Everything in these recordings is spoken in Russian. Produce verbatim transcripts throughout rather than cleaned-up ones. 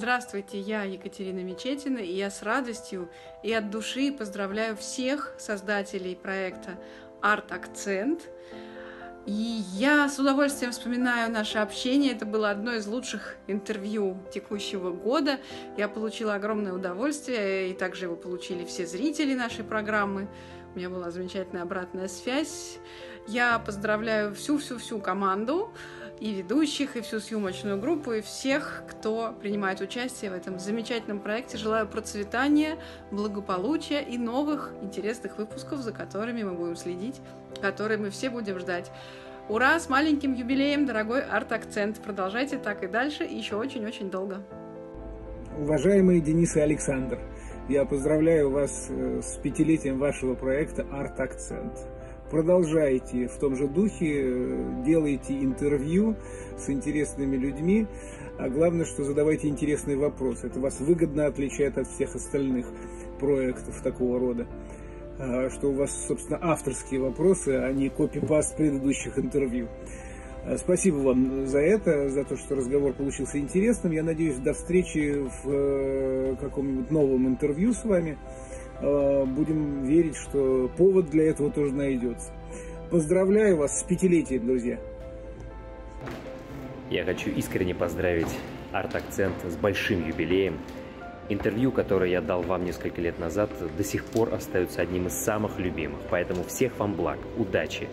Здравствуйте, я Екатерина Мечетина, и я с радостью и от души поздравляю всех создателей проекта «Арт-акцент». И я с удовольствием вспоминаю наше общение. Это было одно из лучших интервью текущего года. Я получила огромное удовольствие, и также его получили все зрители нашей программы. У меня была замечательная обратная связь. Я поздравляю всю-всю-всю команду, и ведущих, и всю съемочную группу, и всех, кто принимает участие в этом замечательном проекте. Желаю процветания, благополучия и новых интересных выпусков, за которыми мы будем следить, которые мы все будем ждать. Ура! С маленьким юбилеем, дорогой «Арт-акцент». Продолжайте так и дальше, и еще очень-очень долго. Уважаемые Денис и Александр, я поздравляю вас с пятилетием вашего проекта «Арт-акцент». Продолжайте в том же духе, делайте интервью с интересными людьми, а главное, что задавайте интересные вопросы. Это вас выгодно отличает от всех остальных проектов такого рода, что у вас, собственно, авторские вопросы, а не копипаст предыдущих интервью. Спасибо вам за это, за то, что разговор получился интересным. Я надеюсь, до встречи в каком-нибудь новом интервью с вами. Будем верить, что повод для этого тоже найдется. Поздравляю вас с пятилетием, друзья! Я хочу искренне поздравить «Арт-акцент» с большим юбилеем. Интервью, которое я дал вам несколько лет назад, до сих пор остается одним из самых любимых. Поэтому всех вам благ, удачи!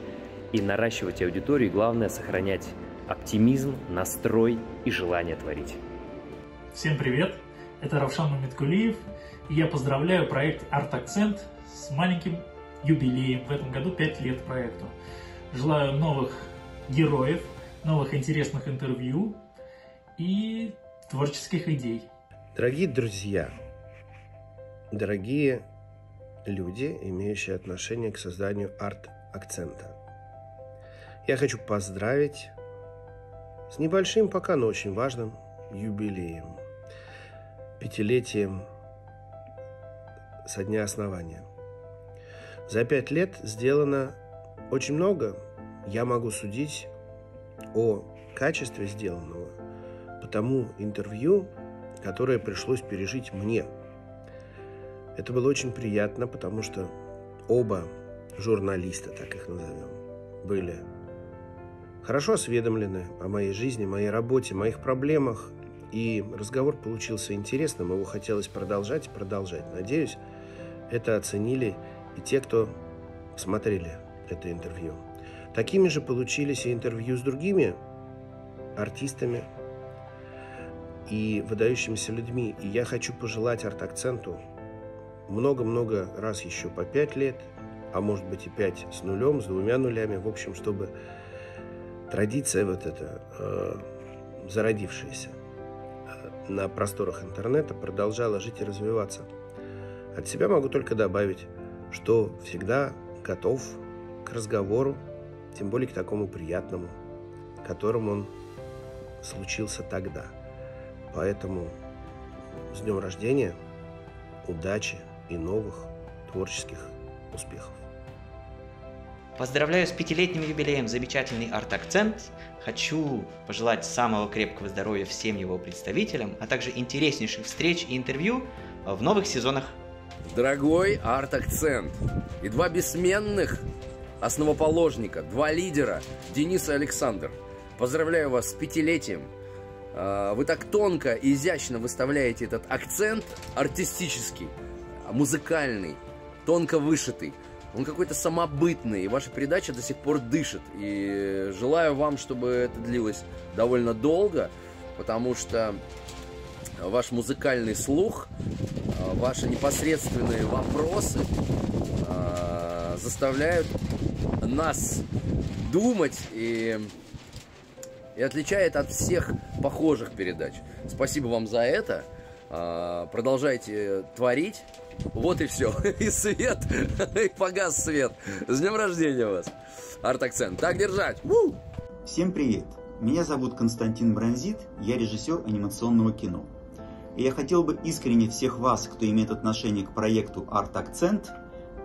И наращивать аудиторию, главное, сохранять оптимизм, настрой и желание творить. Всем привет! Это Равшан Мамедкулиев. И я поздравляю проект «Арт-акцент» с маленьким юбилеем. В этом году пять лет проекту. Желаю новых героев, новых интересных интервью и творческих идей. Дорогие друзья, дорогие люди, имеющие отношение к созданию «Арт-акцента», я хочу поздравить с небольшим пока, но очень важным юбилеем, пятилетием со дня основания. За пять лет сделано очень много. Я могу судить о качестве сделанного по тому интервью, которое пришлось пережить мне. Это было очень приятно, потому что оба журналиста, так их назовем, были хорошо осведомлены о моей жизни, моей работе, моих проблемах. И разговор получился интересным, его хотелось продолжать и продолжать. Надеюсь, это оценили и те, кто смотрели это интервью. Такими же получились и интервью с другими артистами и выдающимися людьми. И я хочу пожелать «Арт-акценту» много-много раз еще по пять лет, а может быть и пять с нулем, с двумя нулями. В общем, чтобы традиция вот эта, э, зародившаяся на просторах интернета, продолжала жить и развиваться. От себя могу только добавить, что всегда готов к разговору, тем более к такому приятному, которым он случился тогда. Поэтому с днем рождения, удачи и новых творческих успехов. Поздравляю с пятилетним юбилеем замечательный «Арт-акцент». Хочу пожелать самого крепкого здоровья всем его представителям, а также интереснейших встреч и интервью в новых сезонах. Дорогой «Арт-акцент» и два бессменных основоположника, два лидера, Денис и Александр, поздравляю вас с пятилетием. Вы так тонко и изящно выставляете этот акцент артистический, музыкальный, тонко вышитый. Он какой-то самобытный, и ваша передача до сих пор дышит. И желаю вам, чтобы это длилось довольно долго, потому что ваш музыкальный слух, ваши непосредственные вопросы э, заставляют нас думать и, и отличает от всех похожих передач. Спасибо вам за это. Э, продолжайте творить. Вот и все. И свет, и погас свет. С днем рождения вас, «Арт-акцент». Так держать. У! Всем привет. Меня зовут Константин Бронзит. Я режиссер анимационного кино. И я хотел бы искренне всех вас, кто имеет отношение к проекту «Арт-акцент»,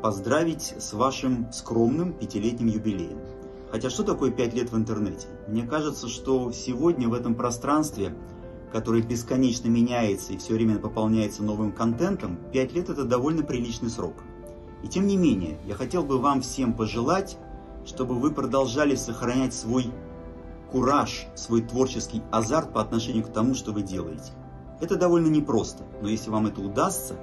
поздравить с вашим скромным пятилетним юбилеем. Хотя что такое пять лет в интернете? Мне кажется, что сегодня в этом пространстве который бесконечно меняется и все время пополняется новым контентом, пять лет – это довольно приличный срок. И тем не менее, я хотел бы вам всем пожелать, чтобы вы продолжали сохранять свой кураж, свой творческий азарт по отношению к тому, что вы делаете. Это довольно непросто, но если вам это удастся,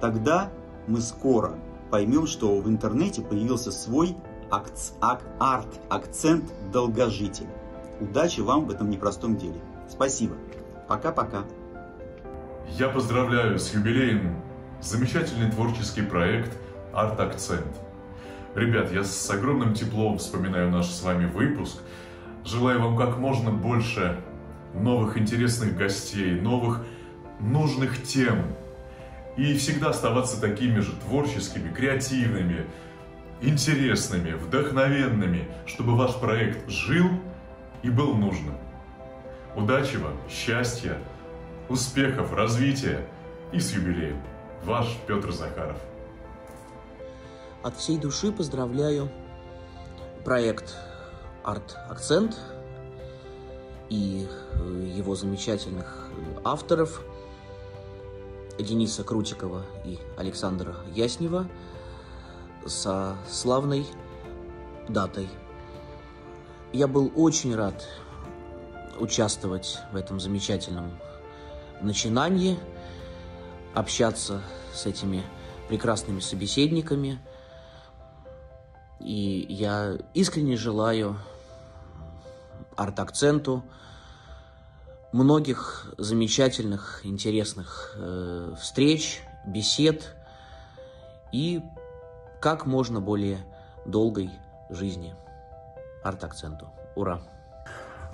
тогда мы скоро поймем, что в интернете появился свой арт, акцент долгожителя. Удачи вам в этом непростом деле. Спасибо. Пока-пока. Я поздравляю с юбилеем замечательный творческий проект «Арт-акцент». Ребят, я с огромным теплом вспоминаю наш с вами выпуск. Желаю вам как можно больше новых интересных гостей, новых нужных тем. И всегда оставаться такими же творческими, креативными, интересными, вдохновенными, чтобы ваш проект жил и был нужным. Удачи вам, счастья, успехов, развития и с юбилеем. Ваш Петр Захаров. От всей души поздравляю проект «Арт-акцент» и его замечательных авторов Дениса Крутикова и Александра Яснева со славной датой. Я был очень рад участвовать в этом замечательном начинании, общаться с этими прекрасными собеседниками. И я искренне желаю «Арт-акценту» многих замечательных, интересных э, встреч, бесед и как можно более долгой жизни «Арт-акценту». Ура!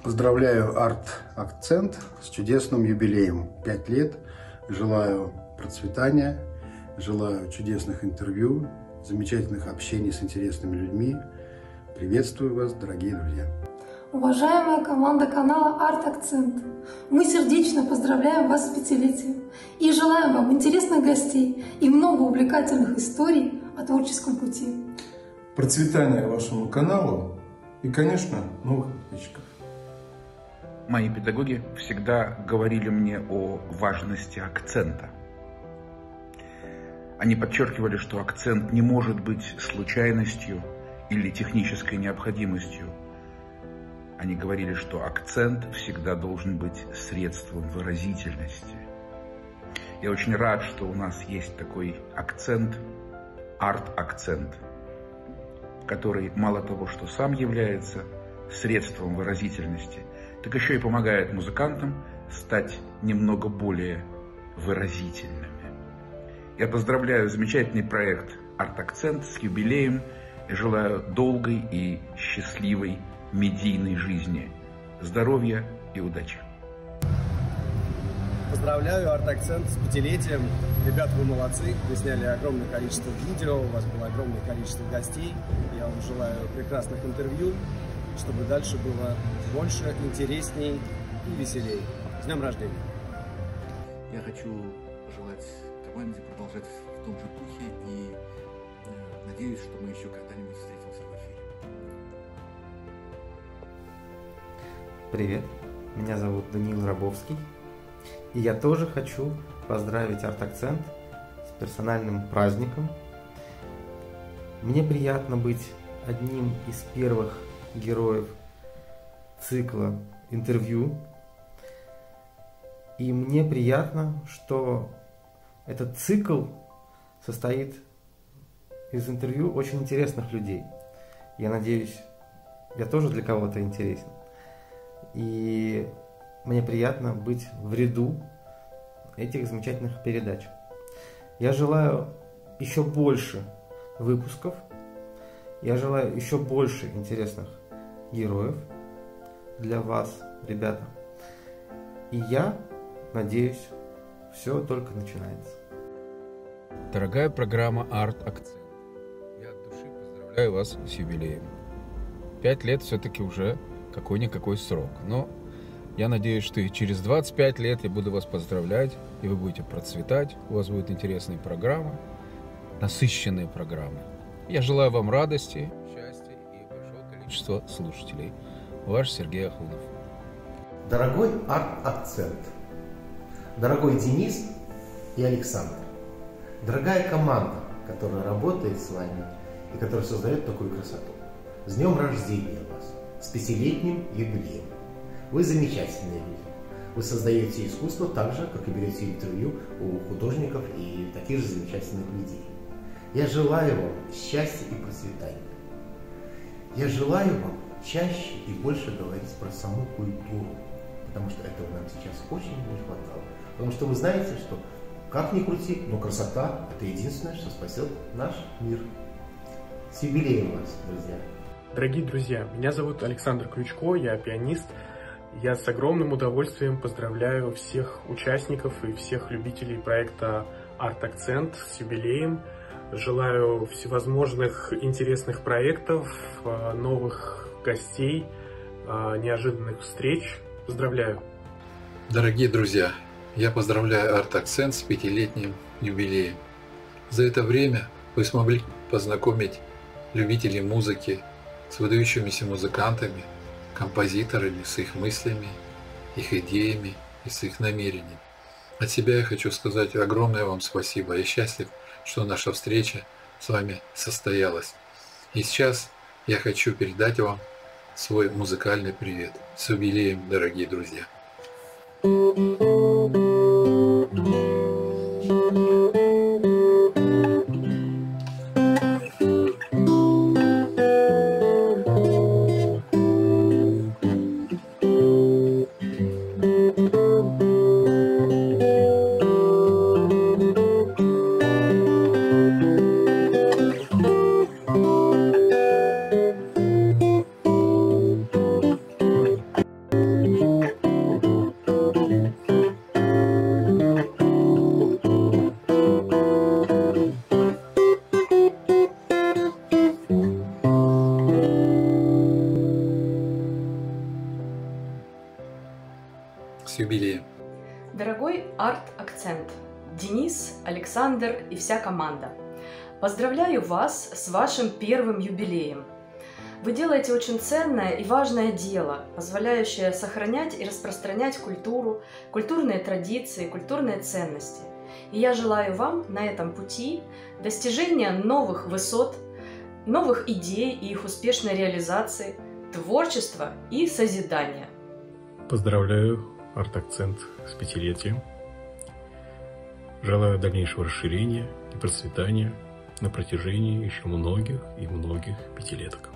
Поздравляю «Арт-акцент» с чудесным юбилеем. Пять лет. Желаю процветания, желаю чудесных интервью, замечательных общений с интересными людьми. Приветствую вас, дорогие друзья! Уважаемая команда канала «Арт-акцент», мы сердечно поздравляем вас с пятилетием и желаем вам интересных гостей и много увлекательных историй о творческом пути. Процветания вашему каналу и, конечно, новых подписчиков. Мои педагоги всегда говорили мне о важности акцента. Они подчеркивали, что акцент не может быть случайностью или технической необходимостью. Они говорили, что акцент всегда должен быть средством выразительности. Я очень рад, что у нас есть такой акцент, арт-акцент, который мало того, что сам является средством выразительности, так еще и помогает музыкантам стать немного более выразительными. Я поздравляю замечательный проект «Арт-акцент» с юбилеем и желаю долгой и счастливой медийной жизни. Здоровья и удачи! Поздравляю «Арт-акцент» с пятилетием. Ребята, вы молодцы. Вы сняли огромное количество видео, у вас было огромное количество гостей. Я вам желаю прекрасных интервью, чтобы дальше было больше, интересней и веселей. С днем рождения! Я хочу пожелать команде продолжать в том же духе и надеюсь, что мы еще когда-нибудь встретимся в эфире. Привет, меня зовут Даниил Рабовский, и я тоже хочу поздравить «Арт-акцент» с персональным праздником. Мне приятно быть одним из первых героев цикла интервью, и мне приятно, что этот цикл состоит из интервью очень интересных людей. Я надеюсь, я тоже для кого-то интересен. И мне приятно быть в ряду этих замечательных передач. Я желаю еще больше выпусков. Я желаю еще больше интересных героев для вас, ребята. И я надеюсь, все только начинается. Дорогая программа «Арт-акцент», я от души поздравляю вас с юбилеем. Пять лет все-таки уже какой-никакой срок. Но я надеюсь, что и через двадцать пять лет я буду вас поздравлять, и вы будете процветать, у вас будут интересные программы, насыщенные программы. Я желаю вам радости, счастья и большого количества слушателей. Ваш Сергей Ахунов. Дорогой «Арт-акцент», Дорогой Денис и Александр, дорогая команда, которая работает с вами и которая создает такую красоту, с днем рождения вас, с пятилетним юбилеем. Вы замечательные люди. Вы создаете искусство так же, как и берете интервью у художников и таких же замечательных людей. Я желаю вам счастья и процветания. Я желаю вам чаще и больше говорить про саму культуру, потому что этого нам сейчас очень не хватало. Потому что вы знаете, что как ни крути, но красота – это единственное, что спасет наш мир. С юбилеем вас, друзья! Дорогие друзья, меня зовут Александр Крючко, я пианист. Я с огромным удовольствием поздравляю всех участников и всех любителей проекта «Арт-Акцент» с юбилеем. Желаю всевозможных интересных проектов, новых гостей, неожиданных встреч. Поздравляю! Дорогие друзья, я поздравляю «Арт-Акцент» с пятилетним юбилеем. За это время вы смогли познакомить любителей музыки с выдающимися музыкантами, композиторами, с их мыслями, их идеями и с их намерениями. От себя я хочу сказать огромное вам спасибо. Я счастлив, что наша встреча с вами состоялась. И сейчас я хочу передать вам свой музыкальный привет. С юбилеем, дорогие друзья! Юбилеем. Дорогой «Арт-Акцент», Денис, Александр и вся команда, поздравляю вас с вашим первым юбилеем. Вы делаете очень ценное и важное дело, позволяющее сохранять и распространять культуру, культурные традиции, культурные ценности. И я желаю вам на этом пути достижения новых высот, новых идей и их успешной реализации, творчества и созидания. Поздравляю «Арт-Акцент» с пятилетием. Желаю дальнейшего расширения и процветания на протяжении еще многих и многих пятилеток.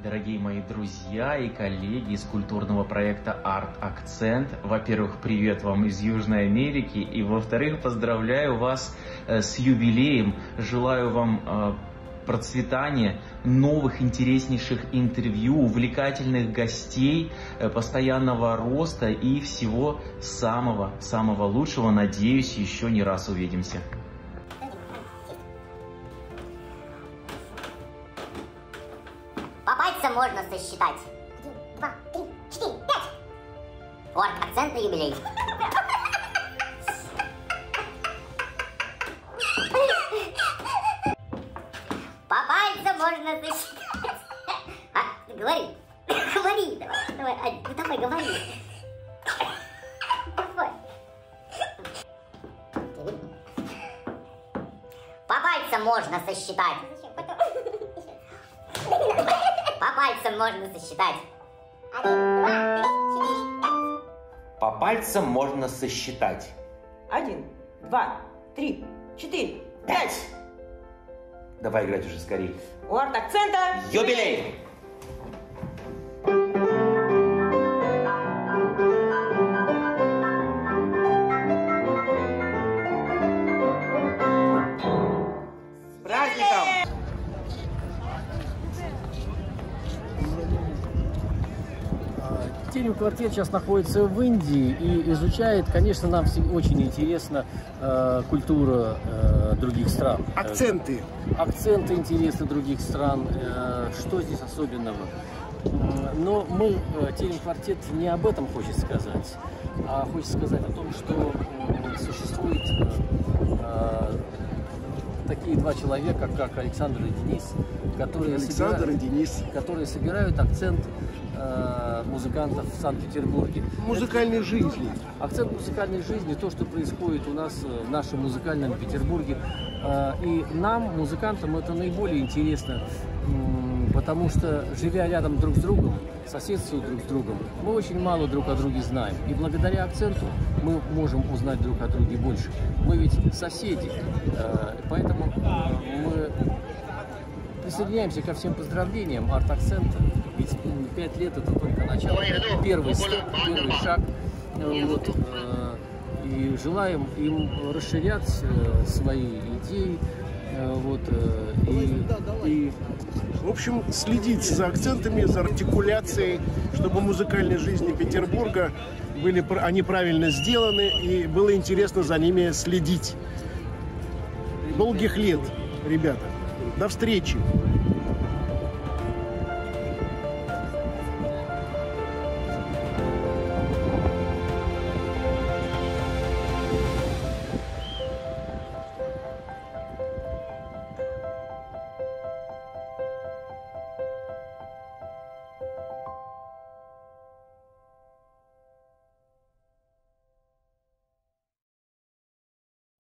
Дорогие мои друзья и коллеги из культурного проекта «Арт-Акцент», во-первых, привет вам из Южной Америки, и во-вторых, поздравляю вас с юбилеем, желаю вам процветания, новых интереснейших интервью, увлекательных гостей, постоянного роста и всего самого-самого лучшего. Надеюсь, еще не раз увидимся. По пальцам можно сосчитать. Один, два, три, четыре, пять. «Арт-Акцент» на юбилей. Можно сосчитать. А, говори. Говори, давай, давай, Ань, ну давай, говори. Давай. По пальцам можно сосчитать. По пальцам можно сосчитать. Один, два, три, четыре, пять. По пальцам можно сосчитать. Один, два, три, четыре, пять. Давай играть уже скорее. У «Арт-Акцента» юбилей! С праздником! «Терем Квартет» сейчас находится в Индии и изучает, конечно, нам очень интересна э, культура э, других стран. Акценты. Акценты интересны других стран, э, что здесь особенного. Но мы, «Терем Квартет», не об этом хочет сказать, а хочет сказать о том, что существует э, такие два человека, как Александр и Денис, которые, Александр собирают, и Денис. которые собирают акцент э, музыкантов в Санкт-Петербурге. Музыкальной Это, жизни. Акцент музыкальной жизни, то, что происходит у нас в нашем музыкальном Петербурге. Э, и нам, музыкантам, это наиболее интересно, потому что, живя рядом друг с другом, соседствуя друг с другом, мы очень мало друг о друге знаем. И благодаря акценту мы можем узнать друг о друге больше. Мы ведь соседи, поэтому мы присоединяемся ко всем поздравлениям арт-акцента. Ведь пять лет – это только начало, первый степ, первый шаг. Вот. И желаем им расширять свои идеи. Вот, и, и... В общем, следить за акцентами, за артикуляцией, чтобы в музыкальной жизни Петербурга были, они правильно сделаны, и было интересно за ними следить. Долгих лет, ребята. До встречи!